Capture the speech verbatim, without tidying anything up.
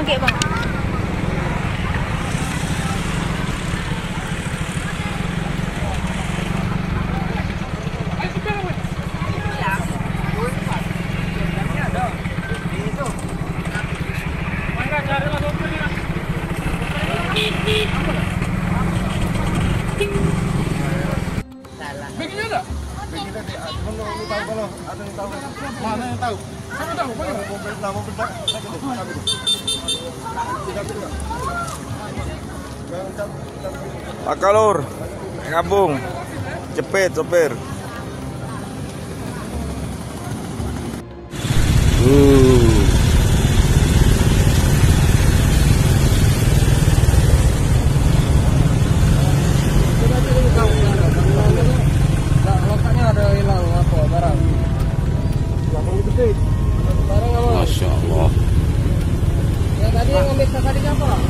nggih, Bang? Begini ada? Begini ada, menurut tahu kalau ada yang tahu. Mana yang tahu? Saya tahu, Pak. Mau beritahu, mau beritahu. Saya tahu. Tidak tahu. Pak Kalur, ngabung. Cepet, sopir. Uh. Masya Allah. Ya tadi yang ngambil kakak di kapal.